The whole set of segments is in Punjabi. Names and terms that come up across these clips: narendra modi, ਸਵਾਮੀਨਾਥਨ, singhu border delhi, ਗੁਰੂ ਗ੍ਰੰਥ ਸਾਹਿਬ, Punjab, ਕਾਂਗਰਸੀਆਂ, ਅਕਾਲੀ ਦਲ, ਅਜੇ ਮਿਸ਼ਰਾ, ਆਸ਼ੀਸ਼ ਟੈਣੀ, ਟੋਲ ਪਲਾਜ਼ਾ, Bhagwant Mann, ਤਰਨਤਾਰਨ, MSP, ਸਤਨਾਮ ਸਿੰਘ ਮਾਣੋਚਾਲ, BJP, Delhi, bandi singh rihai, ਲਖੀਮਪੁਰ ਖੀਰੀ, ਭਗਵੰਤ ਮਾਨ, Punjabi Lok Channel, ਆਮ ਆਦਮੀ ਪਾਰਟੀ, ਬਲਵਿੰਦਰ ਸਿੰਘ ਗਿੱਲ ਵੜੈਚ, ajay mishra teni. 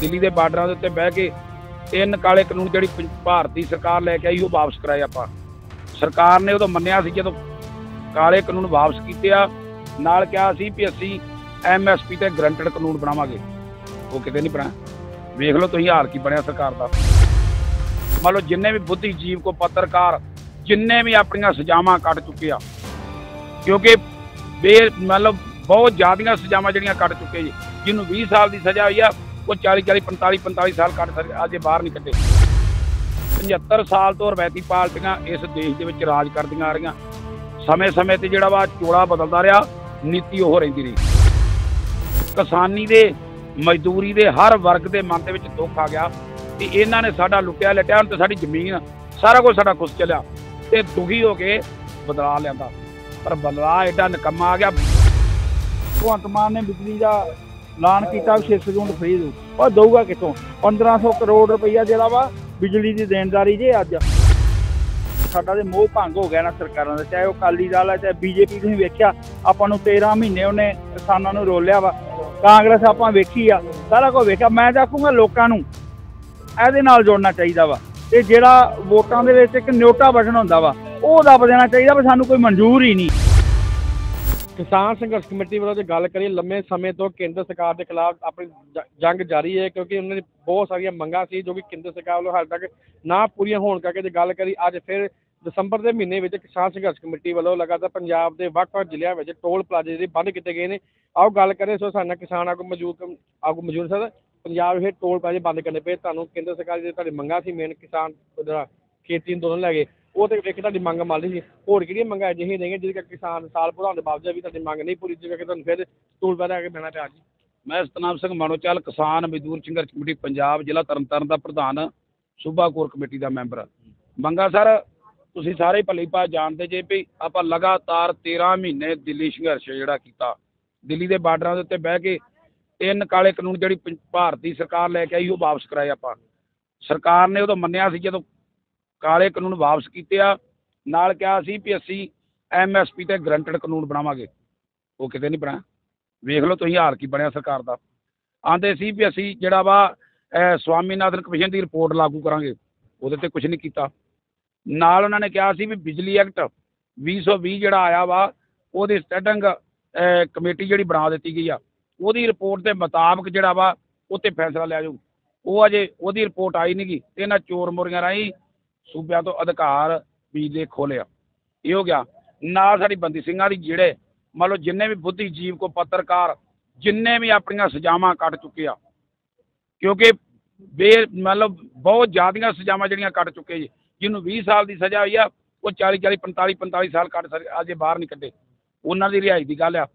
दिल्ली के बार्डर उत्ते बह के तीन काले कानून जिहड़ी भारती सरकार लैके आई वो वापस कराए। आपां सरकार ने उदों मन्निया सी जदों काले कानून वापस कीते आ, नाल कहा सी कि असीं MSP ते गरंटड कानून बनावांगे, वो किते नहीं बनाया। वेख लो तुसीं हाल की बनिया सरकार दा। मान लो जिन्ने भी बुद्धिजीव को पत्रकार जिन्ने भी अपनियां सजावां कट चुके आ, क्योंकि मतलब बहुत ज़्यादा सजावां जिहड़ियां कट चुके जी। जिन्नू 20 साल की सज़ा हुई आ वो 40 45 साल कट सके, अजे बाहर नहीं कटे। 75 साल तो रवायती पार्टियां इस देश दे विच राज करदियां आ रहियां। समय समय ते जिहड़ा वा चोला बदलदा रहा, नीति ओह रहिंदी रही। किसानी दे मजदूरी दे हर वर्ग दे मन दे विच दुख आ गया कि इन्हां ने साडा लुटिया लटिया, हुण ते साडी जमीन सारा कुछ साडा खुस चलिया ते दुखी हो के बदला लियांदा, पर बदला एडा निकम्मा आ गया। भगवंत मान ने बिजली का ऐलान किया 600 यूनिट फ्री दो, और दूगा कितों 1500 करोड़ रुपया जिहड़ा वा बिजली की देनदारी जे। अज साडा ते मोह भंग हो गया ना सरकारां दा, चाहे वह अकाली दल है चाहे BJP। तुसीं वेखिया आपां नूं 13 महीने उन्हें किसानां नूं रोलिया वा, कांग्रेस आपां वेखी आ, सारा कुछ वेखिया। मैं आखूंगा लोकां नूं इहदे नाल जोड़ना चाहीदा वा, ते जिहड़ा वोटां दे विच इक न्योटा बटन हुंदा वा ਉਹ ਦੱਬ ਦੇਣਾ ਚਾਹੀਦਾ ਵੀ ਸਾਨੂੰ ਕੋਈ ਮਨਜ਼ੂਰ ਹੀ ਨਹੀਂ। ਕਿਸਾਨ ਸੰਘਰਸ਼ ਕਮੇਟੀ ਵੱਲੋਂ ਜੇ ਗੱਲ ਕਰੀਏ, ਲੰਮੇ ਸਮੇਂ ਤੋਂ ਕੇਂਦਰ ਸਰਕਾਰ ਦੇ ਖਿਲਾਫ ਆਪਣੀ ਜੰਗ ਜਾਰੀ ਹੈ, ਕਿਉਂਕਿ ਉਹਨਾਂ ਨੇ ਬਹੁਤ ਸਾਰੀਆਂ ਮੰਗਾਂ ਸੀ ਜੋ ਕਿ ਕੇਂਦਰ ਸਰਕਾਰ ਵੱਲੋਂ ਹਾਲੇ ਤੱਕ ਨਾ ਪੂਰੀਆਂ ਹੋਣ ਕਰਕੇ ਜੇ ਗੱਲ ਕਰੀ ਅੱਜ ਫਿਰ ਦਸੰਬਰ ਦੇ ਮਹੀਨੇ ਵਿੱਚ ਕਿਸਾਨ ਸੰਘਰਸ਼ ਕਮੇਟੀ ਵੱਲੋਂ ਲਗਾਤਾਰ ਪੰਜਾਬ ਦੇ ਵੱਖ-ਵੱਖ ਜ਼ਿਲ੍ਹਿਆਂ ਵਿੱਚ ਟੋਲ ਪਲਾਜ਼ੇ ਜਿਹੜੇ ਬੰਦ ਕੀਤੇ ਗਏ ਨੇ। ਆਓ ਗੱਲ ਕਰੀਏ, ਸੋ ਸਾਡੇ ਨਾਲ ਕਿਸਾਨ ਆਗੂ ਮੌਜੂਦ ਸਰ। ਪੰਜਾਬ ਇਹ ਟੋਲ ਪਲਾਜ਼ੇ ਬੰਦ ਕਰਨੇ ਪਏ, ਤੁਹਾਨੂੰ ਕੇਂਦਰ ਸਰਕਾਰ ਦੀ ਤੁਹਾਡੀ ਮੰਗਾਂ ਸੀ ਮੇਨ ਕਿਸਾਨ ਖੇਤੀ ਅੰਦੋਲਨ ਲੈ ਗਏ, ਉਹ ਤਾਂ ਵੇਖੇ ਤੁਹਾਡੀ ਮੰਗ ਮੰਨ ਲਈ ਸੀ। ਹੋਰ ਕਿਹੜੀਆਂ ਮੰਗਾਂ ਅਜਿਹੀਆਂ ਰਹੀਆਂ ਜਿਹਦੇ ਕਰਕੇ ਕਿਸਾਨ ਸਾਲ ਵਧਾਉਣ ਦੇ ਬਾਵਜੂਦ ਵੀ ਤੁਹਾਡੀ ਮੰਗ ਨਹੀਂ ਪੂਰੀ, ਜਿਹਦੇ ਕਰਕੇ ਤੁਹਾਨੂੰ ਫਿਰ ਟੋਲ ਪਲਾਜ਼ਾ ਆ ਕੇ ਬਹਿਣਾ ਪਿਆ ਜੀ? ਮੈਂ ਸਤਨਾਮ ਸਿੰਘ ਮਾਣੋਚਾਲ, ਕਿਸਾਨ ਮਜ਼ਦੂਰ ਸੰਘਰਸ਼ ਕਮੇਟੀ ਪੰਜਾਬ ਜ਼ਿਲ੍ਹਾ ਤਰਨਤਾਰਨ ਦਾ ਪ੍ਰਧਾਨ, ਸੂਬਾ ਕੋਰ ਕਮੇਟੀ ਦਾ ਮੈਂਬਰ। ਮੰਗਾ ਸਰ ਤੁਸੀਂ ਸਾਰੇ ਭਲੀ ਭਾਅ ਜਾਣਦੇ ਜੇ ਵੀ ਆਪਾਂ ਲਗਾਤਾਰ 13 ਮਹੀਨੇ ਦਿੱਲੀ ਸੰਘਰਸ਼ ਜਿਹੜਾ ਕੀਤਾ, ਦਿੱਲੀ ਦੇ ਬਾਰਡਰਾਂ ਦੇ ਉੱਤੇ ਬਹਿ ਕੇ ਤਿੰਨ ਕਾਲੇ ਕਾਨੂੰਨ ਜਿਹੜੀ ਭਾਰਤੀ ਸਰਕਾਰ ਲੈ ਕੇ ਆਈ ਉਹ ਵਾਪਸ ਕਰਾਏ। ਆਪਾਂ ਸਰਕਾਰ ਨੇ ਉਦੋਂ ਮੰਨਿਆ ਸੀ ਜਦੋਂ ਕਾਲੇ ਕਾਨੂੰਨ ਵਾਪਸ ਕੀਤੇ ਆ, ਨਾਲ ਕਿਹਾ ਸੀ ਵੀ ਅਸੀਂ MSP ਤੇ ਗਰੰਟਡ ਕਾਨੂੰਨ ਬਣਾਵਾਂਗੇ, ਉਹ ਕਿਤੇ ਨਹੀਂ ਬਣਾਇਆ। ਵੇਖ ਲਓ ਤੁਸੀਂ ਹਾਲ ਕੀ ਬਣਿਆ ਸਰਕਾਰ ਦਾ। ਆਂਦੇ ਸੀ ਵੀ ਅਸੀਂ ਜਿਹੜਾ ਵਾ ਸਵਾਮੀਨਾਥਨ ਕਮਿਸ਼ਨ ਦੀ ਰਿਪੋਰਟ ਲਾਗੂ ਕਰਾਂਗੇ, ਉਹਦੇ ਤੇ ਕੁਝ ਨਹੀਂ ਕੀਤਾ। ਨਾਲ ਉਹਨਾਂ ਨੇ ਕਿਹਾ ਸੀ ਵੀ ਬਿਜਲੀ ਐਕਟ 2020 ਜਿਹੜਾ ਆਇਆ ਵਾ ਉਹਦੀ ਸਟੈਂਡਿੰਗ ਕਮੇਟੀ ਜਿਹੜੀ ਬਣਾ ਦਿੱਤੀ ਗਈ ਆ, ਉਹਦੀ ਰਿਪੋਰਟ ਦੇ ਮੁਤਾਬਕ ਜਿਹੜਾ ਵਾ ਉਹ 'ਤੇ ਫੈਸਲਾ ਲਿਆ ਜਾਊ। ਉਹ ਅਜੇ ਉਹਦੀ ਰਿਪੋਰਟ ਆਈ ਨਹੀਂ ਗੀ, ਅਤੇ ਇਹਨਾਂ ਚੋਰ ਮੋਰੀਆਂ ਰਾਹੀਂ ਸੂਬਿਆਂ ਤੋਂ ਅਧਿਕਾਰ ਬਿਜਲੀ ਖੋਹ ਲਿਆ। ਇਹ ਹੋ ਗਿਆ। ਨਾਲ ਸਾਡੀ ਬੰਦੀ ਸਿੰਘਾਂ ਦੀ ਜਿਹੜੇ ਮੰਨ ਲਓ ਜਿੰਨੇ ਵੀ ਬੁੱਧੀਜੀਵ ਕੋ ਪੱਤਰਕਾਰ ਜਿੰਨੇ ਵੀ ਆਪਣੀਆਂ ਸਜ਼ਾਵਾਂ ਕੱਟ ਚੁੱਕੇ ਆ, ਕਿਉਂਕਿ ਮਤਲਬ ਬਹੁਤ ਜ਼ਿਆਦੀਆਂ ਸਜ਼ਾਵਾਂ ਜਿਹੜੀਆਂ ਕੱਟ ਚੁੱਕੇ ਜੀ। ਜਿਹਨੂੰ 20 ਸਾਲ ਦੀ ਸਜ਼ਾ ਹੋਈ ਆ ਉਹ 40 45 ਸਾਲ ਕੱਟ ਸਕੇ, ਅਜੇ ਬਾਹਰ ਨਹੀਂ ਕੱਢੇ, ਉਹਨਾਂ ਦੀ ਰਿਹਾਈ ਦੀ ਗੱਲ ਆ।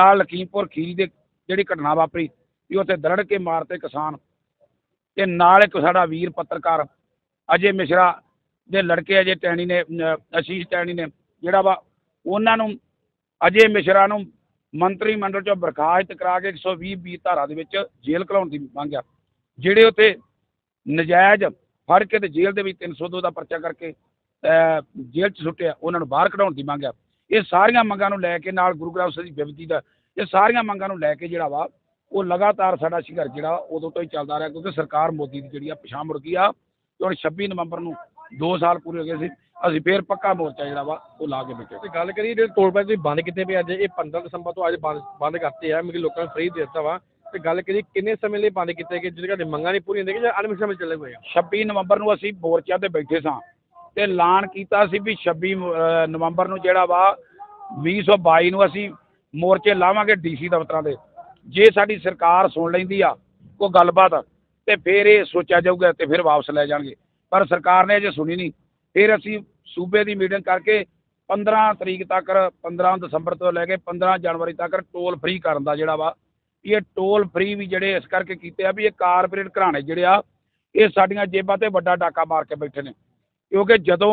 ਨਾਲ ਲਖੀਮਪੁਰ ਖੀਰੀ ਦੇ ਜਿਹੜੀ ਘਟਨਾ ਵਾਪਰੀ ਵੀ ਉੱਥੇ ਦਰੜ ਕੇ ਮਾਰਤੇ ਕਿਸਾਨ, ਅਤੇ ਨਾਲ ਇੱਕ ਸਾਡਾ ਵੀਰ ਪੱਤਰਕਾਰ ਅਜੇ ਮਿਸ਼ਰਾ ਦੇ ਲੜਕੇ ਅਜੇ ਟੈਣੀ ਨੇ, ਆਸ਼ੀਸ਼ ਟੈਣੀ ਨੇ ਜਿਹੜਾ ਵਾ ਉਹਨਾਂ ਨੂੰ ਅਜੇ ਮਿਸ਼ਰਾ ਨੂੰ ਮੰਤਰੀ ਮੰਡਲ 'ਚੋਂ ਬਰਖਾਸਤ ਕਰਾ ਕੇ 120B ਧਾਰਾ ਦੇ ਵਿੱਚ ਜੇਲ੍ਹ ਘਲਾਉਣ ਦੀ ਮੰਗ ਆ। ਜਿਹੜੇ ਉੱਥੇ ਨਜਾਇਜ਼ ਫੜ ਕੇ ਅਤੇ ਜੇਲ੍ਹ ਦੇ ਵਿੱਚ 302 ਦਾ ਪਰਚਾ ਕਰਕੇ ਜੇਲ੍ਹ 'ਚ ਸੁੱਟਿਆ, ਉਹਨਾਂ ਨੂੰ ਬਾਹਰ ਕਢਾਉਣ ਦੀ ਮੰਗ ਆ। ਇਹ ਸਾਰੀਆਂ ਮੰਗਾਂ ਨੂੰ ਲੈ ਕੇ ਨਾਲ ਗੁਰੂ ਗ੍ਰੰਥ ਸਾਹਿਬ ਦੀ ਬਿਰਤੀ ਦਾ, ਇਹ ਸਾਰੀਆਂ ਮੰਗਾਂ ਨੂੰ ਲੈ ਕੇ ਜਿਹੜਾ ਵਾ ਉਹ ਲਗਾਤਾਰ ਸਾਡਾ ਸੰਘਰਸ਼ ਜਿਹੜਾ ਉਦੋਂ ਤੋਂ ਹੀ ਚੱਲਦਾ ਰਿਹਾ, ਕਿਉਂਕਿ ਸਰਕਾਰ ਮੋਦੀ ਦੀ ਜਿਹੜੀ ਆ ਪਿਛਾਂਹ ਮੁੜ ਗਈ ਆ। ਅਤੇ ਹੁਣ 26 ਨਵੰਬਰ ਨੂੰ 2 ਸਾਲ ਪੂਰੇ ਹੋ ਗਏ ਸੀ, ਅਸੀਂ ਫਿਰ ਪੱਕਾ ਮੋਰਚਾ ਜਿਹੜਾ ਵਾ ਉਹ ਲਾ ਕੇ ਬੈਠੇ। ਤੇ ਗੱਲ ਕਰੀਏ ਜਿਹੜੇ ਟੋਲ ਪਲਾਜ਼ੇ ਬੰਦ ਕੀਤੇ ਪਏ ਅੱਜ, ਇਹ 15 ਦਸੰਬਰ ਤੋਂ ਅੱਜ ਬੰਦ ਕਰਤੇ ਆ, ਮਤਲਬ ਲੋਕਾਂ ਨੂੰ ਫ੍ਰੀ ਦੇ ਦਿੱਤਾ ਵਾ। ਤੇ ਗੱਲ ਕਰੀਏ ਕਿੰਨੇ ਸਮੇਂ ਲਈ ਬੰਦ ਕੀਤੇ ਗਏ, ਜਿਹੜੇ ਮੰਗਾਂ ਨਹੀਂ ਪੂਰੀਆਂ ਹੁੰਦੀਆਂ ਜਾਂ ਅਣਮਿੱਥੇ ਸਮੇਂ ਚੱਲੇ ਹੋਏ ਆ? 26 ਨਵੰਬਰ ਨੂੰ ਅਸੀਂ ਮੋਰਚਿਆਂ 'ਤੇ ਬੈਠੇ ਸਾਂ ਅਤੇ ਐਲਾਨ ਕੀਤਾ ਸੀ ਵੀ 26 ਨਵੰਬਰ ਨੂੰ ਜਿਹੜਾ ਵਾ 2022 ਨੂੰ ਅਸੀਂ ਮੋਰਚੇ ਲਾਵਾਂਗੇ DC ਦਫ਼ਤਰਾਂ ਦੇ। ਜੇ ਸਾਡੀ ਸਰਕਾਰ ਸੁਣ ਲੈਂਦੀ ਆ ਕੋਈ ਗੱਲਬਾਤ ਤਾਂ ਫਿਰ ਇਹ ਸੋਚਿਆ ਜਾਊਗਾ ਅਤੇ ਫਿਰ ਵਾਪਸ ਲੈ ਜਾਣਗੇ, ਪਰ ਸਰਕਾਰ ਨੇ ਅਜੇ ਸੁਣੀ ਨਹੀਂ। ਫਿਰ ਅਸੀਂ ਸੂਬੇ ਦੀ ਮੀਟਿੰਗ ਕਰਕੇ 15 ਤਰੀਕ ਤੱਕ, 15 ਦਸੰਬਰ ਤੋਂ ਲੈ ਕੇ 15 ਜਨਵਰੀ ਤੱਕ ਟੋਲ ਫਰੀ ਕਰਨ ਦਾ ਜਿਹੜਾ ਵਾ, ਇਹ ਟੋਲ ਫਰੀ ਵੀ ਜਿਹੜੇ ਇਸ ਕਰਕੇ ਕੀਤੇ ਆ ਵੀ ਇਹ ਕਾਰਪੋਰੇਟ ਘਰਾਣੇ ਜਿਹੜੇ ਆ ਇਹ ਸਾਡੀਆਂ ਜੇਬਾਂ 'ਤੇ ਵੱਡਾ ਡਾਕਾ ਮਾਰ ਕੇ ਬੈਠੇ ਨੇ, ਕਿਉਂਕਿ ਜਦੋਂ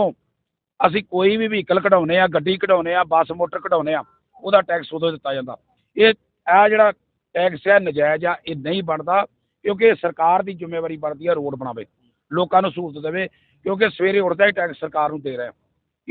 ਅਸੀਂ ਕੋਈ ਵੀ ਵਹੀਕਲ ਕਢਾਉਂਦੇ ਹਾਂ, ਗੱਡੀ ਕਢਾਉਂਦੇ ਹਾਂ, ਬੱਸ ਮੋਟਰ ਕਢਾਉਂਦੇ ਹਾਂ, ਉਹਦਾ ਟੈਕਸ ਉਦੋਂ ਦਿੱਤਾ ਜਾਂਦਾ। ਇਹ ਜਿਹੜਾ ਟੈਕਸ ਹੈ ਨਜਾਇਜ਼ ਆ, ਇਹ ਨਹੀਂ ਬਣਦਾ, ਕਿਉਂਕਿ ਸਰਕਾਰ ਦੀ ਜ਼ਿੰਮੇਵਾਰੀ ਬਣਦੀ ਆ ਰੋਡ ਬਣਾਵੇ, ਲੋਕਾਂ ਨੂੰ ਸਹੂਲਤ ਦੇਵੇ, ਕਿਉਂਕਿ ਸਵੇਰੇ ਉੱਠਦਾ ਹੀ ਟੈਕਸ ਸਰਕਾਰ ਨੂੰ ਦੇ ਰਿਹਾ।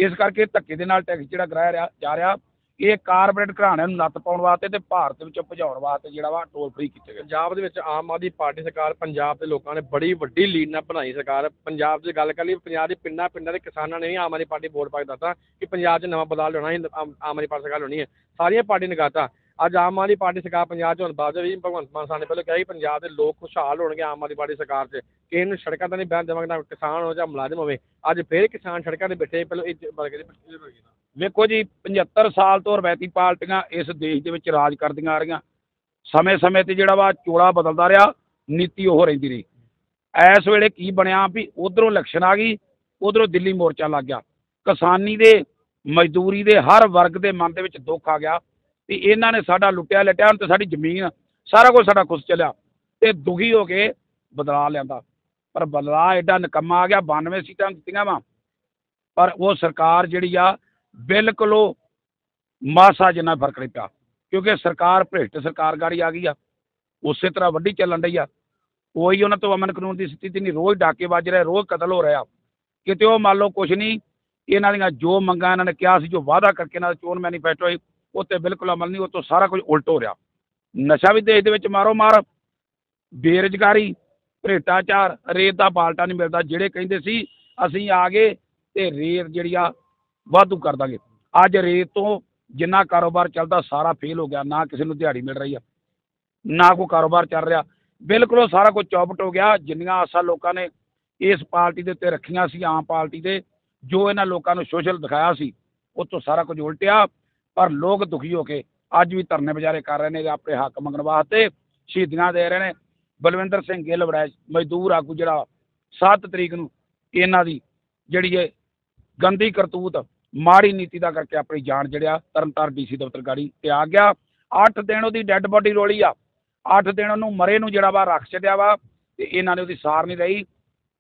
ਇਸ ਕਰਕੇ ਧੱਕੇ ਦੇ ਨਾਲ ਟੈਕਸ ਜਿਹੜਾ ਕਰਾਇਆ ਜਾ ਰਿਹਾ, ਇਹ ਕਾਰਪੋਰੇਟ ਘਰਾਣਿਆਂ ਨੂੰ ਨੱਤ ਪਾਉਣ ਵਾਸਤੇ ਤੇ ਭਾਰਤ ਵਿੱਚੋਂ ਭਜਾਉਣ ਵਾਸਤੇ ਜਿਹੜਾ ਵਾ ਟੋਲ ਫ੍ਰੀ ਕੀਤੇ ਗਏ। ਪੰਜਾਬ ਦੇ ਵਿੱਚ ਆਮ ਆਦਮੀ ਪਾਰਟੀ ਸਰਕਾਰ ਪੰਜਾਬ ਦੇ ਲੋਕਾਂ ਨੇ ਬੜੀ ਵੱਡੀ ਲੀਡ ਨਾਲ ਬਣਾਈ ਸਰਕਾਰ। ਪੰਜਾਬ 'ਚ ਗੱਲ ਕਰ ਲਈ ਪੰਜਾਬ ਦੇ ਪਿੰਡਾਂ ਦੇ ਕਿਸਾਨਾਂ ਨੇ ਵੀ ਆਮ ਆਦਮੀ ਪਾਰਟੀ ਵੋਟ ਪਾ ਕੇ ਦੱਸਤਾ ਕਿ ਪੰਜਾਬ 'ਚ ਨਵਾਂ ਬਦਲਾਅ ਲਿਆਉਣਾ ਸੀ, ਆਮ ਆਦਮੀ ਪਾਰਟੀ ਸਰਕਾਰ ਲਿਆਉਣੀ ਹੈ। ਸਾਰੀਆਂ ਪਾਰਟੀ ਨੇ ਕਹਤਾ। ਅੱਜ ਆਮ ਆਦਮੀ ਪਾਰਟੀ ਸਰਕਾਰ ਪੰਜਾਬ 'ਚ ਹੁਣ ਬਾਅਦ ਵੀ ਭਗਵੰਤ ਮਾਨ ਸਾਹਿਬ ਨੇ ਪਹਿਲਾਂ ਕਿਹਾ ਸੀ ਪੰਜਾਬ ਦੇ ਲੋਕ ਖੁਸ਼ਹਾਲ ਹੋਣਗੇ ਆਮ ਆਦਮੀ ਪਾਰਟੀ ਸਰਕਾਰ 'ਚ, ਕਿਸੇ ਨੂੰ ਸੜਕਾਂ 'ਤੇ ਨਹੀਂ ਬਹਿਣ ਦੇਵਾਂਗੇ, ਨਾ ਕਿਸਾਨ ਹੋ ਜਾਂ ਮੁਲਾਜ਼ਮ ਹੋਵੇ। ਅੱਜ ਫਿਰ ਕਿਸਾਨ ਸੜਕਾਂ 'ਤੇ ਬੈਠੇ ਪਹਿਲਾਂ ਵੇਖੋ ਜੀ 75 ਸਾਲ ਤੋਂ ਰਵਾਇਤੀ ਪਾਰਟੀਆਂ ਇਸ ਦੇਸ਼ ਦੇ ਵਿੱਚ ਰਾਜ ਕਰਦੀਆਂ ਆ ਰਹੀਆਂ। ਸਮੇਂ-ਸਮੇਂ 'ਤੇ ਜਿਹੜਾ ਵਾ ਚੋਲਾ ਬਦਲਦਾ ਰਿਹਾ, ਨੀਤੀ ਉਹ ਰਹਿੰਦੀ ਰਹੀ। ਇਸ ਵੇਲੇ ਕੀ ਬਣਿਆ ਵੀ ਉਧਰੋਂ ਇਲੈਕਸ਼ਨ ਆ ਗਈ, ਉਧਰੋਂ ਦਿੱਲੀ ਮੋਰਚਾ ਲੱਗ ਗਿਆ। ਕਿਸਾਨੀ ਦੇ, ਮਜ਼ਦੂਰੀ ਦੇ, ਹਰ ਵਰਗ ਦੇ ਮਨ ਦੇ ਵਿੱਚ ਦੁੱਖ ਆ ਗਿਆ ਵੀ ਇਹਨਾਂ ਨੇ ਸਾਡਾ ਲੁੱਟਿਆ ਲਟਿਆ ਤੇ ਸਾਡੀ ਜ਼ਮੀਨ ਸਾਰਾ ਕੁਝ ਸਾਡਾ ਖੁਸ਼ ਚਲਿਆ ਤੇ ਦੁਖੀ ਹੋ ਕੇ ਬਦਲਾਅ ਲਿਆਂਦਾ। ਪਰ ਬਦਲਾਅ ਐਡਾ ਨਿਕੰਮਾ ਆ ਗਿਆ। 92 ਸੀਟਾਂ ਦਿੱਤੀਆਂ ਵਾ ਪਰ ਉਹ ਸਰਕਾਰ ਜਿਹੜੀ ਆ ਬਿਲਕੁਲ ਉਹ ਮਾਸਾ ਜਿੰਨਾ ਫਰਕ ਨਹੀਂ ਪਿਆ, ਕਿਉਂਕਿ ਸਰਕਾਰ ਭ੍ਰਿਸ਼ਟ ਸਰਕਾਰਗਾਰੀ ਆ ਗਈ ਆ, ਉਸੇ ਤਰ੍ਹਾਂ ਵੱਡੀ ਚੱਲਣ ਰਹੀ ਆ। ਕੋਈ ਉਹਨਾਂ ਤੋਂ ਅਮਨ ਕਾਨੂੰਨ ਦੀ ਸਥਿਤੀ ਨਹੀਂ, ਰੋਜ਼ ਡਾਕੇ ਵੱਜ ਰਹੇ, ਰੋਜ਼ ਕਤਲ ਹੋ ਰਿਹਾ। ਕਿਤੇ ਉਹ ਮੰਨ ਲਓ ਕੁਛ ਨਹੀਂ, ਇਹਨਾਂ ਦੀਆਂ ਜੋ ਮੰਗਾਂ ਇਹਨਾਂ ਨੇ ਕਿਹਾ ਸੀ, ਜੋ ਵਾਅਦਾ ਕਰਕੇ ਇਹਨਾਂ ਦਾ ਚੋਣ ਮੈਨੀਫੈਸਟੋ ਸੀ, ਉਹ 'ਤੇ ਬਿਲਕੁਲ ਅਮਲ ਨਹੀਂ। ਉਹ ਤੋਂ ਸਾਰਾ ਕੁਝ ਉਲਟ ਹੋ ਰਿਹਾ। ਨਸ਼ਾ ਵੀ ਦੇਸ਼ ਦੇ ਵਿੱਚ ਮਾਰੋ ਮਾਰ, ਬੇਰੁਜ਼ਗਾਰੀ, ਭ੍ਰਿਸ਼ਟਾਚਾਰ, ਰੇਤ ਦਾ ਬਾਲਟਾ ਨਹੀਂ ਮਿਲਦਾ। ਜਿਹੜੇ ਕਹਿੰਦੇ ਸੀ ਅਸੀਂ ਆ ਗਏ ਤੇ ਰੇਤ ਜਿਹੜੀ ਆ ਵਾਧੂ ਕਰ ਦਾਂਗੇ, ਅੱਜ ਰੇਤ ਤੋਂ ਜਿੰਨਾ ਕਾਰੋਬਾਰ ਚੱਲਦਾ ਸਾਰਾ ਫੇਲ ਹੋ ਗਿਆ। ਨਾ ਕਿਸੇ ਨੂੰ ਦਿਹਾੜੀ ਮਿਲ ਰਹੀ ਆ, ਨਾ ਕੋਈ ਕਾਰੋਬਾਰ ਚੱਲ ਰਿਹਾ, ਬਿਲਕੁਲ ਉਹ ਸਾਰਾ ਕੁਝ ਚੌਪਟ ਹੋ ਗਿਆ। ਜਿੰਨੀਆਂ ਆਸਾਂ ਲੋਕਾਂ ਨੇ ਇਸ ਪਾਰਟੀ ਦੇ ਉੱਤੇ ਰੱਖੀਆਂ ਸੀ, ਆਮ ਪਾਰਟੀ ਦੇ, ਜੋ ਇਹਨਾਂ ਲੋਕਾਂ ਨੂੰ ਸੋਸ਼ਲ ਦਿਖਾਇਆ ਸੀ, ਉਹ ਤੋਂ ਸਾਰਾ ਕੁਝ ਉਲਟਿਆ। ਪਰ ਲੋਕ ਦੁਖੀ ਹੋ ਕੇ ਅੱਜ ਵੀ ਧਰਨੇ ਵਿਚਾਰੇ ਕਰ ਰਹੇ ਨੇ ਆਪਣੇ ਹੱਕ ਮੰਗਣ ਵਾਸਤੇ, ਸ਼ਹੀਦੀਆਂ ਦੇ ਰਹੇ ਨੇ। ਬਲਵਿੰਦਰ ਸਿੰਘ ਗਿੱਲ ਵੜੈਚ ਮਜ਼ਦੂਰ ਆਗੂ ਜਿਹੜਾ 7 ਤਰੀਕ ਨੂੰ ਇਹਨਾਂ ਦੀ ਜਿਹੜੀ ਇਹ ਗੰਦੀ ਕਰਤੂਤ, ਮਾੜੀ ਨੀਤੀ ਦਾ ਕਰਕੇ ਆਪਣੀ ਜਾਨ ਜਿਹੜਿਆ ਤਰਨਤਾਰ DC ਦਫ਼ਤਰ ਗਾੜੀ ਤੇ ਆ ਗਿਆ। 8 ਦਿਨ ਉਹਦੀ ਡੈੱਡ ਬੋਡੀ ਰੋਲੀ ਆ, 8 ਦਿਨ ਉਹਨੂੰ ਮਰੇ ਨੂੰ ਜਿਹੜਾ ਵਾ ਰੱਖ ਛੱਡਿਆ ਵਾ ਤੇ ਇਹਨਾਂ ਨੇ ਉਹਦੀ ਸਾਰ ਨਹੀਂ ਰਹੀ।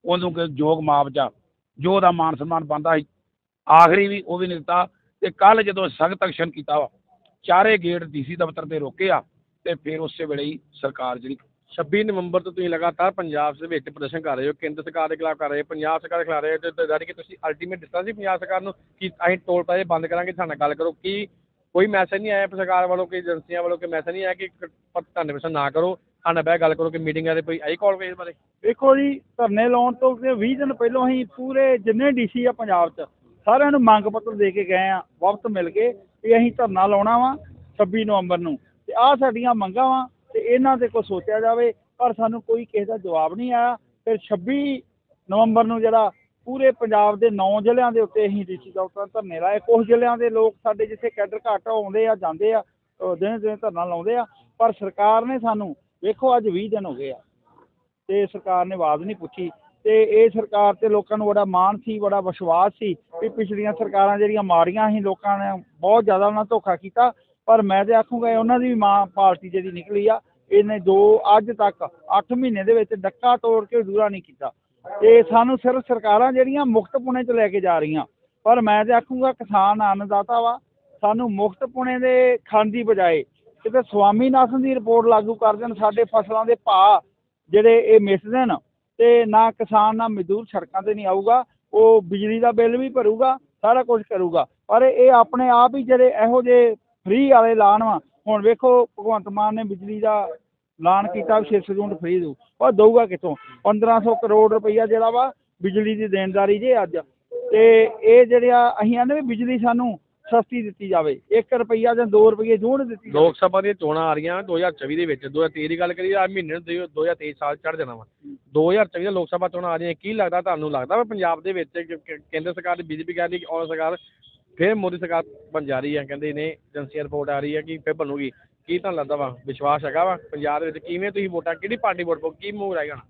ਉਹਨੂੰ ਯੋਗ ਮੁਆਵਜ਼ਾ, ਜੋ ਉਹਦਾ ਮਾਨ ਸਨਮਾਨ ਬਣਦਾ ਸੀ, ਆਖਰੀ ਵੀ ਉਹ ਵੀ ਨਹੀਂ ਦਿੱਤਾ। ਤੇ ਕੱਲ੍ਹ ਜਦੋਂ ਸਖਤ ਐਕਸ਼ਨ ਕੀਤਾ ਵਾ, ਚਾਰੇ ਗੇਟ DC ਦਫ਼ਤਰ ਤੇ ਰੋਕੇ ਆ ਤੇ ਫਿਰ ਉਸੇ ਵੇਲੇ ਹੀ ਸਰਕਾਰ ਜਿਹੜੀ 26 ਨਵੰਬਰ ਤੋਂ ਤੁਸੀਂ ਲਗਾਤਾਰ ਪੰਜਾਬ ਦੇ ਵਿੱਚ ਪ੍ਰਦਰਸ਼ਨ ਕਰ ਰਹੇ ਹੋ, ਕੇਂਦਰ ਸਰਕਾਰ ਦੇ ਖਿਲਾਫ ਕਰ ਰਹੇ ਹੋ, ਪੰਜਾਬ ਸਰਕਾਰ ਦੇ ਖਿਲਾਫ ਰਹੇ ਹੋ, ਜਾਨੀ ਕਿ ਤੁਸੀਂ ਅਲਟੀਮੇਟ ਦਿੱਤਾ ਸੀ ਪੰਜਾਬ ਸਰਕਾਰ ਨੂੰ ਕਿ ਅਸੀਂ ਟੋਲ ਪਲਾਜ਼ੇ ਬੰਦ ਕਰਾਂਗੇ, ਸਾਡੇ ਨਾਲ ਗੱਲ ਕਰੋ। ਕਿ ਕੋਈ ਮੈਸੇਜ ਨਹੀਂ ਆਇਆ ਸਰਕਾਰ ਵੱਲੋਂ, ਕਿ ਏਜੰਸੀਆਂ ਵੱਲੋਂ ਕੋਈ ਮੈਸੇਜ ਨਹੀਂ ਆਇਆ ਕਿ ਧਰਨੇ ਪ੍ਰਦਰਸ਼ਨ ਨਾ ਕਰੋ, ਸਾਡੇ ਨਾਲ ਬਹਿ ਗੱਲ ਕਰੋ, ਕਿ ਮੀਟਿੰਗ ਬਾਰੇ ਕੋਈ ਆਈ ਕਾਲ ਇਸ ਬਾਰੇ? ਦੇਖੋ ਜੀ, ਧਰਨੇ ਲਾਉਣ ਤੋਂ 20 ਦਿਨ ਪਹਿਲਾਂ ਅਸੀਂ ਪੂਰੇ ਜਿੰਨੇ DC ਆ ਪੰਜਾਬ 'ਚ ਸਾਰਿਆਂ ਨੂੰ ਮੰਗ ਪੱਤਰ ਦੇ ਕੇ ਗਏ ਆ, ਵਕਤ ਮਿਲ ਕੇ ਵੀ ਅਸੀਂ ਧਰਨਾ ਲਾਉਣਾ ਵਾ 26 ਨਵੰਬਰ ਨੂੰ ਤੇ ਆਹ ਸਾਡੀਆਂ ਮੰਗਾਂ ਵਾ ਤੇ ਇਹਨਾਂ 'ਤੇ ਕੁਛ ਸੋਚਿਆ ਜਾਵੇ। ਪਰ ਸਾਨੂੰ ਕੋਈ ਕਿਸੇ ਦਾ ਜਵਾਬ ਨਹੀਂ ਆਇਆ। ਫਿਰ 26 ਨਵੰਬਰ ਨੂੰ ਜਿਹੜਾ ਪੂਰੇ ਪੰਜਾਬ ਦੇ 9 ਜ਼ਿਲ੍ਹਿਆਂ ਦੇ ਉੱਤੇ ਅਸੀਂ DC ਦਫ਼ਤਰਾਂ ਧਰਨੇ ਲਾਏ। ਕੁਝ ਜ਼ਿਲ੍ਹਿਆਂ ਦੇ ਲੋਕ ਸਾਡੇ ਜਿੱਥੇ ਕੈਡਰ ਘੱਟ ਆਉਂਦੇ ਆ ਜਾਂਦੇ ਆ, ਦਿਨ ਦਿਨ ਧਰਨਾ ਲਾਉਂਦੇ ਆ, ਪਰ ਸਰਕਾਰ ਨੇ ਸਾਨੂੰ ਵੇਖੋ ਅੱਜ 20 ਦਿਨ ਹੋ ਗਏ ਆ ਤੇ ਸਰਕਾਰ ਨੇ ਆਵਾਜ਼ ਨਹੀਂ ਪੁੱਛੀ। ਤੇ ਇਹ ਸਰਕਾਰ ਤੇ ਲੋਕਾਂ ਨੂੰ ਬੜਾ ਮਾਣ ਸੀ, ਬੜਾ ਵਿਸ਼ਵਾਸ ਸੀ ਵੀ ਪਿਛਲੀਆਂ ਸਰਕਾਰਾਂ ਜਿਹੜੀਆਂ ਮਾੜੀਆਂ ਸੀ, ਲੋਕਾਂ ਨੇ ਬਹੁਤ ਜ਼ਿਆਦਾ ਉਹਨਾਂ ਧੋਖਾ ਕੀਤਾ। ਪਰ ਮੈਂ ਤਾਂ ਆਖੂੰਗਾ ਉਹਨਾਂ ਦੀ ਵੀ ਮਾਂ ਪਾਰਟੀ ਜਿਹੜੀ ਨਿਕਲੀ ਆ, ਇਹਨੇ ਜੋ ਅੱਜ ਤੱਕ 8 ਮਹੀਨੇ ਦੇ ਵਿੱਚ ਡੱਕਾ ਤੋੜ ਕੇ ਦੂਰਾ ਨਹੀਂ ਕੀਤਾ। ਤੇ ਸਾਨੂੰ ਸਿਰਫ ਸਰਕਾਰਾਂ ਜਿਹੜੀਆਂ ਮੁਕਤ ਪੁਣੇ 'ਚ ਲੈ ਕੇ ਜਾ ਰਹੀਆਂ, ਪਰ ਮੈਂ ਤਾਂ ਆਖੂੰਗਾ ਕਿਸਾਨ ਅੰਨਦਾਤਾ ਵਾ, ਸਾਨੂੰ ਮੁਕਤ ਪੁਣੇ ਦੇ ਖਾਣ ਦੀ ਬਜਾਏ ਕਿਤੇ ਸਵਾਮੀਨਾਥਨ ਦੀ ਰਿਪੋਰਟ ਲਾਗੂ ਕਰ ਦੇਣ, ਸਾਡੇ ਫਸਲਾਂ ਦੇ ਭਾਅ ਜਿਹੜੇ ਇਹ ਮਿਸ ਦੇਣ ਤੇ ਨਾ ਕਿਸਾਨ ਨਾ ਮਜ਼ਦੂਰ ਸੜਕਾਂ 'ਤੇ ਨਹੀਂ ਆਊਗਾ। ਉਹ ਬਿਜਲੀ ਦਾ ਬਿੱਲ ਵੀ ਭਰੂਗਾ, ਸਾਰਾ ਕੁਝ ਕਰੂਗਾ, ਪਰ ਇਹ ਆਪਣੇ ਆਪ ਹੀ ਜਿਹੜੇ ਇਹੋ ਜਿਹੇ ਫ੍ਰੀ ਵਾਲੇ ਐਲਾਨ ਵਾ। ਹੁਣ ਵੇਖੋ ਭਗਵੰਤ ਮਾਨ ਨੇ ਬਿਜਲੀ ਦਾ ਐਲਾਨ ਕੀਤਾ ਵੀ 600 ਯੂਨਿਟ ਫ੍ਰੀ ਦਊ, ਉਹ ਦਊਗਾ ਕਿੱਥੋਂ? 1500 ਕਰੋੜ ਰੁਪਈਆ ਜਿਹੜਾ ਵਾ ਬਿਜਲੀ ਦੀ ਦੇਣਦਾਰੀ ਜੇ ਅੱਜ। ਤੇ ਇਹ ਜਿਹੜਾ ਅਸੀਂ ਕਹਿੰਦੇ ਵੀ ਬਿਜਲੀ ਸਾਨੂੰ ਸਸਤੀ ਦਿੱਤੀ ਜਾਵੇ, 1 ਰੁਪਈਆ ਜਾਂ 2 ਰੁਪਈਏ ਯੂਨਿਟ ਦਿੱਤੀ। ਲੋਕ ਸਭਾ ਦੀਆਂ ਚੋਣਾਂ ਆ ਰਹੀਆਂ 2024 ਦੇ ਵਿੱਚ, 2023 ਦੀ ਗੱਲ ਕਰੀਏ ਆ ਮਹੀਨੇ ਨੂੰ 2023 ਸਾਲ ਚੜ੍ਹ ਜਾਣਾ ਵਾ। 2024 ਦੀਆਂ ਲੋਕ ਸਭਾ ਚੋਣਾਂ ਆ ਰਹੀਆਂ। ਕੀ ਲੱਗਦਾ ਤੁਹਾਨੂੰ, ਲੱਗਦਾ ਵਾ ਪੰਜਾਬ ਦੇ ਵਿੱਚ ਕੇਂਦਰ ਸਰਕਾਰ ਦੀ BJP ਕਹਿ ਰਹੀ ਕਿ ਔਰ ਸਰਕਾਰ ਫਿਰ ਮੋਦੀ ਸਰਕਾਰ ਬਣ ਜਾ ਰਹੀ ਹੈ, ਕਹਿੰਦੇ ਨੇ ਏਜੰਸੀਆਂ ਰਿਪੋਰਟ ਆ ਰਹੀ ਹੈ ਕਿ ਫਿਰ ਬਣੂਗੀ, ਕੀ ਤੁਹਾਨੂੰ ਲੱਗਦਾ ਵਾ ਵਿਸ਼ਵਾਸ ਹੈਗਾ ਵਾ ਪੰਜਾਬ ਦੇ ਵਿੱਚ? ਕਿਵੇਂ ਤੁਸੀਂ ਵੋਟਾਂ, ਕਿਹੜੀ ਪਾਰਟੀ ਵੋਟ ਪਾਓ, ਕੀ ਮੂਵ ਰਹਿ ਜਾਣਾ?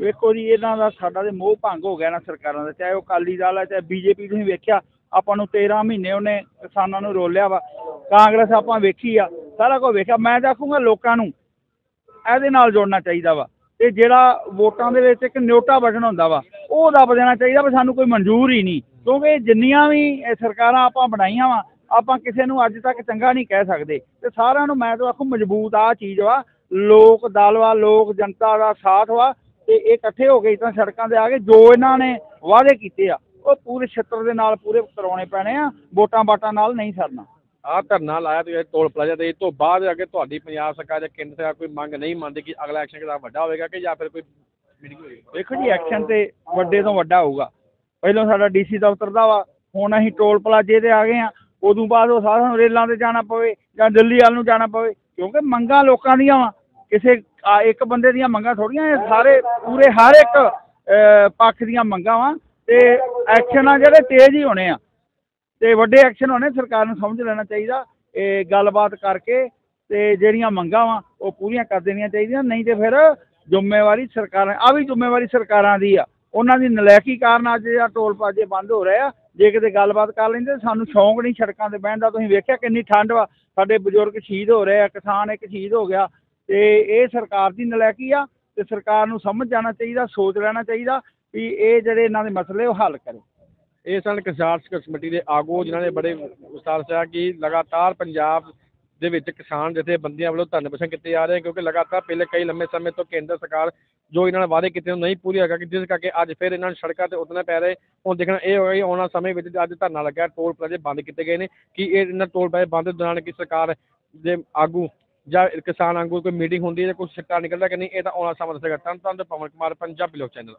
ਵੇਖੋ ਜੀ, ਇਹਨਾਂ ਦਾ ਸਾਡਾ ਤਾਂ ਮੋਹ ਭੰਗ ਹੋ ਗਿਆ ਨਾ ਸਰਕਾਰਾਂ ਦਾ, ਚਾਹੇ ਉਹ ਅਕਾਲੀ ਦਲ ਹੈ ਚਾਹੇ BJP। ਤੁਸੀਂ ਵੇਖਿਆ ਆਪਾਂ ਨੂੰ 13 ਮਹੀਨੇ ਉਹਨੇ ਕਿਸਾਨਾਂ ਨੂੰ ਰੋਲਿਆ ਵਾ, ਕਾਂਗਰਸ ਆਪਾਂ ਵੇਖੀ ਆ, ਸਾਰਾ ਕੁਝ ਵੇਖਿਆ। ਮੈਂ ਤਾਂ ਆਖੂੰਗਾ ਲੋਕਾਂ ਨੂੰ ਇਹਦੇ ਨਾਲ ਜੋੜਨਾ ਚਾਹੀਦਾ ਵਾ ਤੇ ਜਿਹੜਾ ਵੋਟਾਂ ਦੇ ਵਿੱਚ ਇੱਕ ਨਿਊਟਾ ਬਟਨ ਹੁੰਦਾ ਵਾ ਉਹ ਦੱਬ ਦੇਣਾ ਚਾਹੀਦਾ ਵੀ ਸਾਨੂੰ ਕੋਈ ਮਨਜ਼ੂਰ ਹੀ ਨਹੀਂ, ਕਿਉਂਕਿ ਜਿੰਨੀਆਂ ਵੀ ਸਰਕਾਰਾਂ ਆਪਾਂ ਬਣਾਈਆਂ ਵਾ ਆਪਾਂ ਕਿਸੇ ਨੂੰ ਅੱਜ ਤੱਕ ਚੰਗਾ ਨਹੀਂ ਕਹਿ ਸਕਦੇ। ਤੇ ਸਾਰਿਆਂ ਨੂੰ ਮੈਂ ਤਾਂ ਆਖੂ ਮਜ਼ਬੂਤ ਆਹ ਚੀਜ਼ ਵਾ, ਲੋਕ ਦਲ ਵਾ, ਲੋਕ ਜਨਤਾ ਦਾ ਸਾਥ ਵਾ ਤੇ ਇਹ ਇਕੱਠੇ ਹੋ ਕੇ ਤਾਂ ਸੜਕਾਂ 'ਤੇ ਆ ਕੇ ਜੋ ਇਹਨਾਂ ਨੇ ਵਾਅਦੇ ਕੀਤੇ ਆ ਉਹ ਪੂਰੇ ਛੱਤਰ ਦੇ ਨਾਲ ਪੂਰੇ ਕਰਾਉਣੇ ਪੈਣੇ ਆ, ਵੋਟਾਂ ਬਾਟਾਂ ਨਾਲ ਨਹੀਂ ਸਰਨਾ। आ धरना लाया तो टोल प्लाजा तो इस तो बाद अगर तुहाडी पंजाब सरकार या केंद्र सरकार कोई मंग नहीं मानती कि अगला एक्शन कितना वड्डा होगा कि या फिर कोई मीटिंग होगी। देखो जी एक्शन तो वड्डे तो वड्डा होगा। पहलों साडा डीसी दफ्तर दा वा हुण असीं टोल प्लाजे ते आ गए हां, उदों बाद ओह सारा रेलां ते जाना पवे जां दिल्ली वाल नूं जाना पवे क्योंकि मंगां लोकां दीआं वा किसे एक बंदे दीआं मंगां थोड़ीआं, इह सारे पूरे हर एक पक्ष दीआं मंगां वा ते एक्शन आ जिहड़े तेज़ ही होणे आ ते वड्डे एक्शन होणे। सरकार नूं समझ लेना चाहीदा ए गलबात करके ते जिहड़ियां मंगां वा ओह पूरीआं कर देणीआं चाहीदियां, नहीं ते फिर ਜ਼ਿੰਮੇਵਾਰੀ सरकारां आ वी ਜ਼ਿੰਮੇਵਾਰੀ सरकारां दी आ। ਉਹਨਾਂ ਦੀ ਨਲਾਇਕੀ ਕਾਰਨ ਅੱਜ ਜਿਹੜਾ ਟੋਲ ਪਲਾਜ਼ੇ ਬੰਦ ਹੋ ਰਹੇ ਆ। ਜੇ ਕਿਤੇ ਗੱਲਬਾਤ ਕਰ ਲੈਂਦੇ ਸਾਨੂੰ ਸ਼ੌਂਕ ਨਹੀਂ ਸੜਕਾਂ 'ਤੇ ਬਹਿਣ ਦਾ। ਤੁਸੀਂ ਵੇਖਿਆ ਕਿੰਨੀ ਠੰਡ ਵਾ, ਸਾਡੇ ਬਜ਼ੁਰਗ ਸ਼ਹੀਦ ਹੋ ਰਹੇ ਆ, ਕਿਸਾਨ ਇੱਕ ਸ਼ਹੀਦ ਹੋ ਗਿਆ ਅਤੇ ਇਹ ਸਰਕਾਰ ਦੀ ਨਲਾਇਕੀ ਆ ਅਤੇ ਸਰਕਾਰ ਨੂੰ ਸਮਝ ਜਾਣਾ ਚਾਹੀਦਾ, ਸੋਚ ਲੈਣਾ ਚਾਹੀਦਾ ਵੀ ਇਹ ਜਿਹੜੇ ਇਹਨਾਂ ਦੇ ਮਸਲੇ ਉਹ ਹੱਲ ਕਰੋ। ਇਹ ਸਨ ਕਿਸਾਨ ਸੰਘਰਸ਼ ਕਮੇਟੀ ਦੇ ਆਗੂ ਜਿਨ੍ਹਾਂ ਨੇ ਬੜੇ ਉਤਸ਼ਾਹ ਨਾਲ ਕਿ ਲਗਾਤਾਰ ਪੰਜਾਬ ਦੇ ਵਿੱਚ ਕਿਸਾਨ ਜਥੇਬੰਦੀਆਂ ਵੱਲੋਂ ਧਰਨੇ ਪ੍ਰਦਰਸ਼ਨ ਕੀਤੇ ਜਾ ਰਹੇ ਕਿਉਂਕਿ ਲਗਾਤਾਰ ਪਹਿਲੇ ਕਈ ਲੰਮੇ ਸਮੇਂ ਤੋਂ ਕੇਂਦਰ ਸਰਕਾਰ ਜੋ ਇਹਨਾਂ ਨੇ ਵਾਅਦੇ ਕੀਤੇ ਨਹੀਂ ਪੂਰੀ ਹੈਗਾ ਕਿ ਜਿਸ ਕਰਕੇ ਅੱਜ ਫਿਰ ਇਹਨਾਂ ਨੂੰ ਸੜਕਾਂ 'ਤੇ ਉਤਰਨਾ ਪੈ ਰਿਹਾ। ਹੁਣ ਦੇਖਣਾ ਇਹ ਹੋਇਆ ਕਿ ਆਉਣ ਵਾਲੇ ਸਮੇਂ ਵਿੱਚ ਅੱਜ ਧਰਨਾ ਲੱਗਿਆ, ਟੋਲ ਪਲਾਜ਼ੇ ਬੰਦ ਕੀਤੇ ਗਏ ਨੇ ਕਿ ਇਹ ਇਹਨਾਂ ਟੋਲ ਪਲਾਜ਼ੇ ਬੰਦ ਦੌਰਾਨ ਕਿ ਸਰਕਾਰ ਦੇ ਆਗੂ ਜਾਂ ਕਿਸਾਨ ਆਗੂ ਕੋਈ ਮੀਟਿੰਗ ਹੁੰਦੀ ਹੈ ਜਾਂ ਕੁਛ ਸਿੱਟਾ ਨਿਕਲਦਾ ਕਿ ਨਹੀਂ, ਇਹ ਤਾਂ ਆਉਣ ਵਾਲਾ ਸਮਾਂ ਦੱਸੇਗਾ। ਧੰਨ ਧੰਨ। ਪਵਨ ਕੁਮਾਰ, ਪੰਜਾਬੀ ਲੋਕ ਚੈਨਲ।